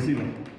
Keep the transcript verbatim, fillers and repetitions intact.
Decime.